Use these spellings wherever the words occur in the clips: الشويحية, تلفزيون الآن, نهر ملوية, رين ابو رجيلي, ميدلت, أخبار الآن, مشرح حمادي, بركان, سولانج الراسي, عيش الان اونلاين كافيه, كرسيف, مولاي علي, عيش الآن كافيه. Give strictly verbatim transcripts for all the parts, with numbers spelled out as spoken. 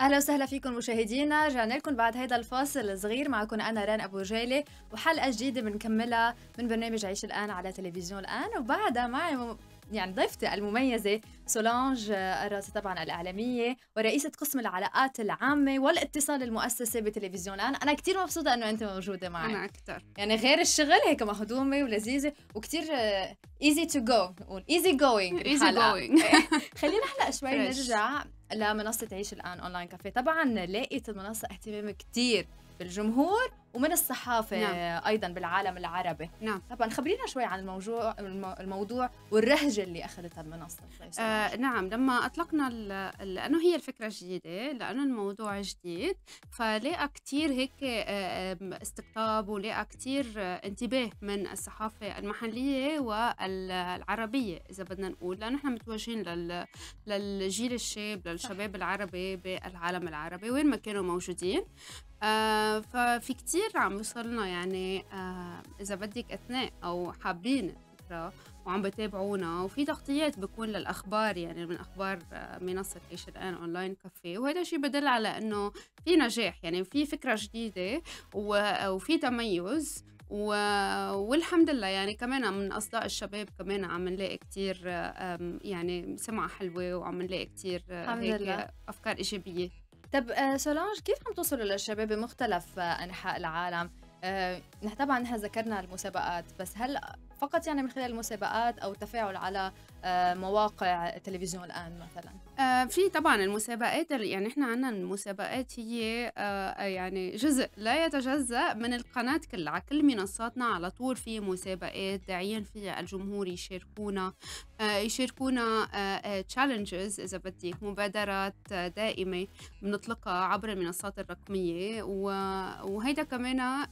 اهلا وسهلا فيكم مشاهدينا، رجعنا لكم بعد هيدا الفاصل الصغير. معكم انا رين ابو رجيلي وحلقه جديده بنكملها من برنامج عيش الآن على تلفزيون الآن، وبعدها معي مم... يعني ضيفتي المميزه سولانج الراسي طبعا الاعلاميه ورئيسه قسم العلاقات العامه والاتصال المؤسسه بتلفزيون الآن. انا كثير مبسوطه انه انت موجوده معي. انا اكثر، يعني غير الشغل هيك مهضومه ولذيذه وكثير ايزي تو جو، نقول ايزي جوينج ايزي جوينج. خلينا هلا شوي نرجع لمنصه عيش الآن اونلاين كافيه. طبعا لقيت المنصه اهتمام كثير بالجمهور ومن الصحافه، نعم. ايضا بالعالم العربي، نعم. طبعا خبرينا شوي عن الموضوع الموضوع والرهجه اللي اخذتها المنصه. آه نعم، لما اطلقنا لانه هي الفكره جديده، لانه الموضوع جديد، فلقى كثير هيك استقطاب ولقى كثير انتباه من الصحافه المحليه والعربيه اذا بدنا نقول، لانه نحن متوجهين لل للجيل الشاب، للشباب العربي بالعالم العربي وين ما كانوا موجودين. آه ففي كتير عم يوصلنا، يعني آه إذا بدك أثناء أو حابين فترة وعم بتابعونا، وفي تغطيات بكون للأخبار يعني من أخبار آه منصة عيش الآن أونلاين كافيه، وهذا شيء بدل على إنه في نجاح، يعني في فكرة جديدة وفي تميز و... والحمد لله. يعني كمان من اصداء الشباب كمان عم نلاقي كثير يعني سمعه حلوه، وعم نلاقي كثير هيك لله. افكار ايجابيه. طب سولانج، كيف عم توصلوا للشباب بمختلف انحاء العالم؟ طبعا نحن ذكرنا المسابقات، بس هل فقط يعني من خلال المسابقات او التفاعل على مواقع تلفزيون الآن مثلا؟ في طبعا المسابقات، يعني احنا عندنا المسابقات هي يعني جزء لا يتجزأ من القناة كلها، على كل منصاتنا على طول في مسابقات داعيين فيها الجمهور يشاركونا يشاركونا تشالنجز اذا بدك، مبادرات دائمة بنطلقها عبر المنصات الرقمية، وهيدا كمان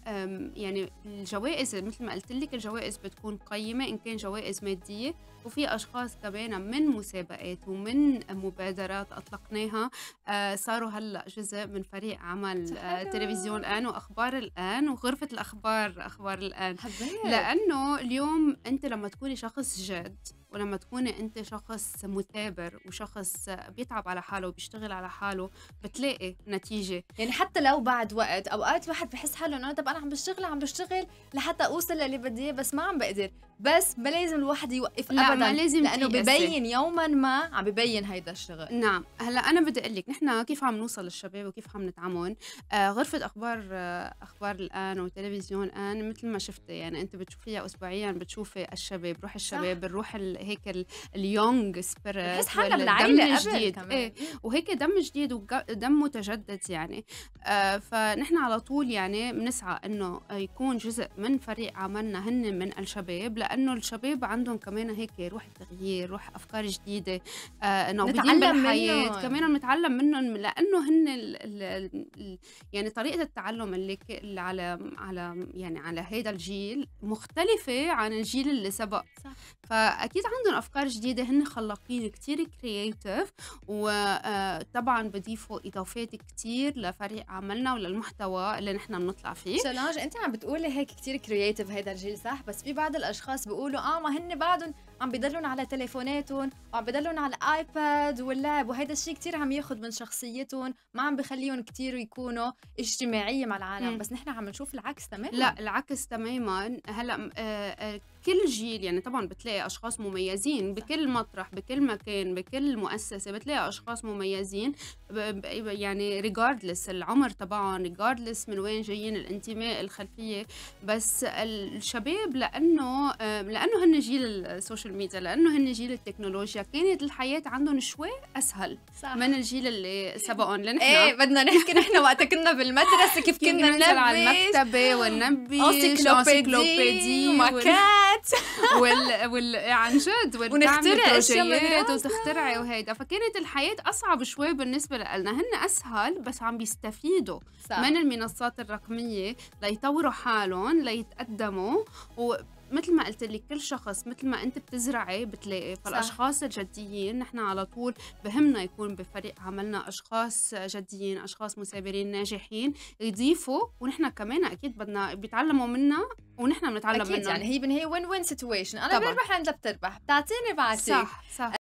يعني الجوائز مثل ما قلت لك، الجوائز بتكون قيمة إن كان جوائز مادية، وفي أشخاص كمان من مسابقات ومن مبادرات أطلقناها صاروا هلأ جزء من فريق عمل تلفزيون الآن وأخبار الآن وغرفة الأخبار أخبار الآن. حبيت. لأنه اليوم أنت لما تكوني شخص جاد، ولما تكوني أنت شخص مثابر وشخص بيتعب على حاله وبيشتغل على حاله، بتلاقي نتيجة. يعني حتى لو بعد وقت، أوقات واحد بحس حاله إنه طب أنا عم بشتغل عم بشتغل لحتى أوصل للي بدي إياه، بس ما عم بقدر، بس ما لازم الواحد يوقف أبدا، ما لازم، لأنه ببين يوما ما عم ببين هيدا الشغل. نعم. هلا أنا بدي أقول لك نحن كيف عم نوصل للشباب وكيف عم نتعامل. آه غرفة أخبار آه أخبار الآن وتلفزيون الآن مثل ما شفتي، يعني أنت بتشوفيها أسبوعيا، بتشوفي الشباب، روح الشباب، الروح هيك اليونج سبيريت، دم جديد، ايه، وهيك دم جديد ودم متجدد يعني. آه فنحن على طول يعني بنسعى انه يكون جزء من فريق عملنا هن من الشباب، لانه الشباب عندهم كمان هيك روح التغيير، روح افكار جديده، آه ناضجين بالحياه، كمان بنتعلم منهم، لانه هن ال ال ال يعني طريقه التعلم اللي, اللي على على يعني على هيدا الجيل مختلفه عن الجيل اللي سبق، صح. فاكيد عندهم افكار جديده، هن خلاقين كثير كرييتيف، وطبعا بضيفوا اضافات كثير لفريق عملنا وللمحتوى اللي نحن بنطلع فيه. سولانج، انت عم بتقولي هيك كثير كرييتيف هذا الجيل، صح؟ بس في بعض الاشخاص بيقولوا اه ما هن بعدهم عم بيضلون على تليفوناتهم وعم بيضلون على الايباد واللعب، وهذا الشيء كثير عم ياخذ من شخصيتهم، ما عم بخليهم كثير يكونوا اجتماعيه مع العالم. م. بس نحن عم نشوف العكس تماما. لا، العكس تماما. هلا آه كل جيل يعني طبعا بتلاقي اشخاص مميزين بكل مطرح، بكل مكان، بكل مؤسسه بتلاقي اشخاص مميزين، يعني ريجاردلس العمر تبعهم، ريجاردلس من وين جايين، الانتماء، الخلفيه. بس الشباب لانه لانه هن جيل السوشيال ميديا، لانه هن جيل التكنولوجيا، كانت الحياه عندهم شوي اسهل، صح. من الجيل اللي سبقهم. لنحن ايه بدنا نحكي نحن وقت كنا بالمدرسه كيف كنا ننزل على المكتبه وننبش انسيكلوبيديا وماكات وال وال عن جد، ونخترع بروجيات وتخترعي وهيدا، فكانت الحياه اصعب شوي بالنسبه لنا. هن اسهل بس عم بيستفيدوا، صح. من المنصات الرقميه ليطوروا حالهم، ليتقدموا، و مثل ما قلت لك كل شخص مثل ما انت بتزرعي بتلاقي. فالاشخاص الجديين نحن على طول بهمنا يكون بفريق عملنا اشخاص جديين، اشخاص مثابرين ناجحين يضيفوا، ونحن كمان اكيد بدنا بيتعلموا منا ونحن بنتعلم منهم. اكيد مننا. يعني هي بنهي وين وين سيتويشن، انا بربح انت بتربح، بتعطيني بعطيك، صح صح.